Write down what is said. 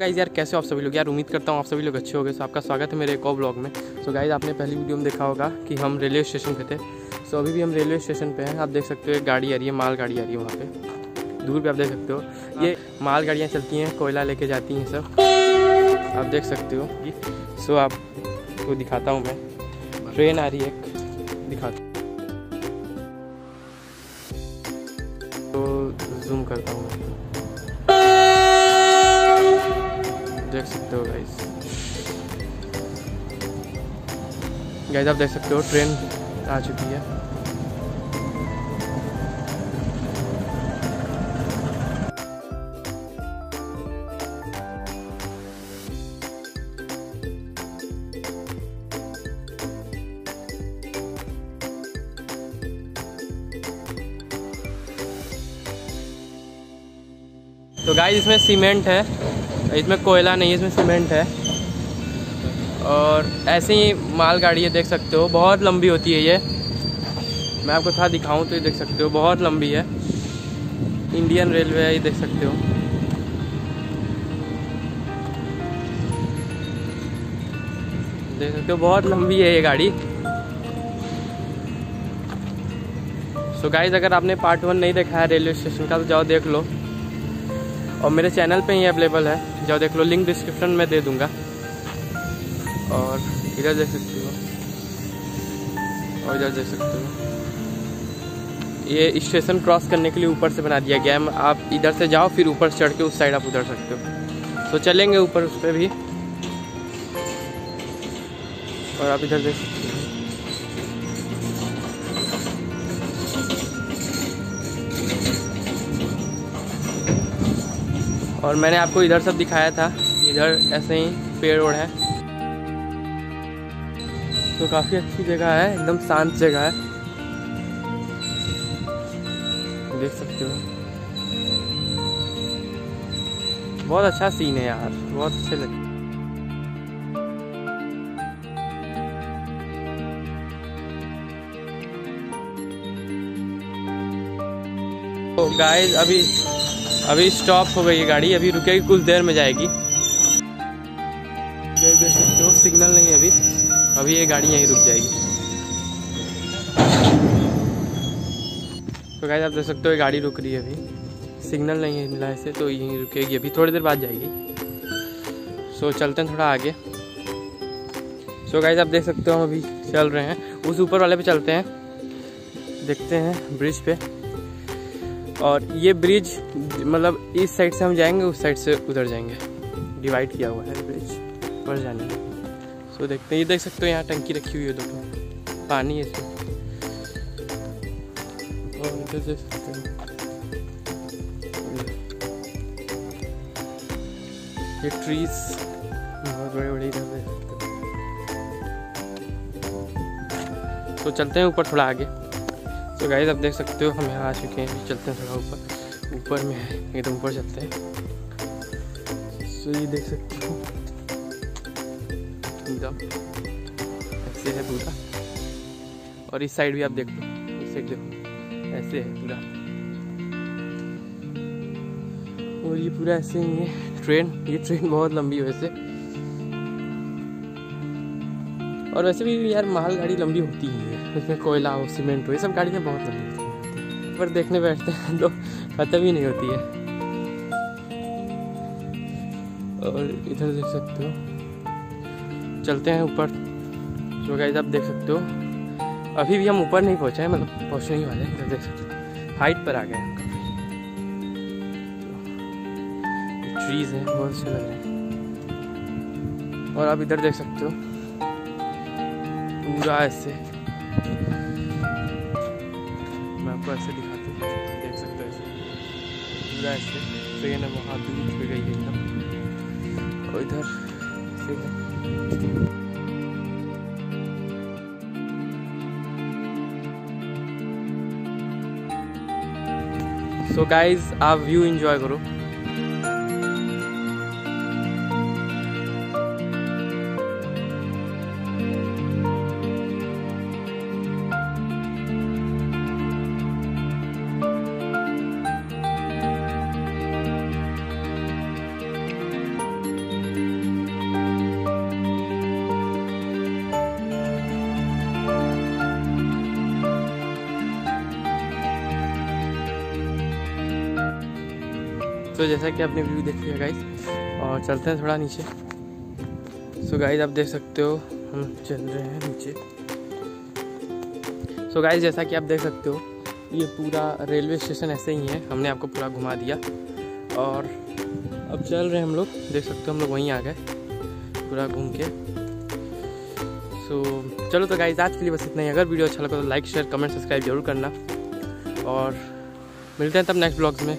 Guys यार कैसे हो आप सभी लोग। यार उम्मीद करता हूँ आप सभी लोग अच्छे हो गए। सो आपका स्वागत है मेरे एक और ब्लॉग में। सो गाइज आपने पहली वीडियो में देखा होगा कि हम रेलवे स्टेशन पे थे। सो अभी भी हम रेलवे स्टेशन पे हैं। आप देख सकते हो एक गाड़ी आ रही है, माल गाड़ी आ रही है। वहाँ पे दूर पे आप देख सकते हो ये माल गाड़ियाँ चलती हैं, कोयला लेके जाती हैं सब, आप देख सकते हो। सो आपको दिखाता हूँ मैं, ट्रेन आ रही है, दिखाता हूँ तो जूम करता हूँ, देख सकते हो गाइस। गाइस आप देख सकते हो ट्रेन आ चुकी है। तो गाइस इसमें सीमेंट है, इसमें कोयला नहीं है, इसमें सीमेंट है। और ऐसे ही माल गाड़ी है, देख सकते हो बहुत लंबी होती है ये। मैं आपको थोड़ा दिखाऊं तो ये देख सकते हो बहुत लंबी है, इंडियन रेलवे है, ये देख सकते हो। बहुत लंबी है ये गाड़ी। सो गाइस अगर आपने पार्ट 1 नहीं देखा है रेलवे स्टेशन का तो जाओ देख लो, और मेरे चैनल पे ही अवेलेबल है, जाओ देख लो, लिंक डिस्क्रिप्शन में दे दूंगा। और इधर देख सकते हो और इधर देख सकते हो, ये स्टेशन क्रॉस करने के लिए ऊपर से बना दिया गया है। आप इधर से जाओ फिर ऊपर चढ़ के उस साइड आप उतर सकते हो। तो चलेंगे ऊपर उस पर भी, और आप इधर देख सकते हो। और मैंने आपको इधर सब दिखाया था, इधर ऐसे ही पेड़ ओढ़ है। तो काफ़ी अच्छी जगह है, एकदम शांत जगह है, देख सकते हो। बहुत अच्छा सीन है यार, बहुत अच्छे लगे। तो गाइस अभी स्टॉप हो गई है गाड़ी, अभी रुकेगी, कुछ देर में जाएगी। देख सकते हो सिग्नल नहीं है अभी, अभी ये गाड़ी यहीं रुक जाएगी। तो गाइस आप देख सकते हो ये गाड़ी रुक रही है, अभी सिग्नल नहीं है मिला ऐसे, तो यहीं रुकेगी, अभी थोड़ी देर बाद जाएगी। सो चलते हैं थोड़ा आगे। सो गाइस आप देख सकते हो अभी चल रहे हैं, उस ऊपर वाले पे चलते हैं, देखते हैं ब्रिज पे। और ये ब्रिज मतलब इस साइड से हम जाएंगे, उस साइड से उधर जाएंगे, डिवाइड किया हुआ है ब्रिज पर जाने में। सो देखते हैं, ये देख सकते हो यहाँ टंकी रखी हुई है, दो पानी है इसमें। और देख सकते हो ये ट्रीज बहुत बड़े बड़े इधर देख सकते हो। तो चलते हैं ऊपर थोड़ा आगे। तो गाइस आप देख सकते हो हम यहाँ आ चुके हैं, चलते हैं थोड़ा ऊपर, ऊपर में है एकदम, ऊपर चलते हैं। सो ये देख सकते हो एकदम ऐसे है पूरा, और इस साइड भी आप देख लो, इस साइड देखो ऐसे है पूरा, और ये पूरा ऐसे ही है ट्रेन। ये ट्रेन बहुत लंबी है वैसे, और वैसे भी यार माल गाड़ी लंबी होती ही है, उसमें कोयला हो, सीमेंट हो, ये सब गाड़ियाँ बहुत लंबी होती हैं, पर देखने बैठते हैं तो खत्म ही नहीं होती है। और इधर देख सकते हो, चलते हैं ऊपर। तो गाइस आप देख सकते हो अभी भी हम ऊपर नहीं पहुँचे हैं, मतलब पहुँचने ही वाले हैं। इधर देख सकते हो हाइट पर आ गए हैं, तो ट्रीज हैं बहुत अच्छे लग रहे हैं। और आप इधर देख सकते हो पूरा ऐसे, मैं आपको ऐसे दिखाता हूँ, देख सकते हो ऐसे पूरा ऐसे ट्रेन है, वहाँ दूर पे गई एकदम। और इधर ऐसे। सो गाइज आप व्यू एंजॉय करो। तो जैसा कि आपने व्यू देख लिया गाइस, और चलते हैं थोड़ा नीचे। सो गाइस आप देख सकते हो हम चल रहे हैं नीचे। सो गाइस जैसा कि आप देख सकते हो ये पूरा रेलवे स्टेशन ऐसे ही है, हमने आपको पूरा घुमा दिया। और अब चल रहे हैं हम लोग, देख सकते हो हम लोग वहीं आ गए पूरा घूम के। सो चलो तो गाइस आज के लिए बस इतना ही। अगर वीडियो अच्छा लगा तो लाइक शेयर कमेंट सब्सक्राइब जरूर करना, और मिलते हैं तब नेक्स्ट ब्लॉग्स में।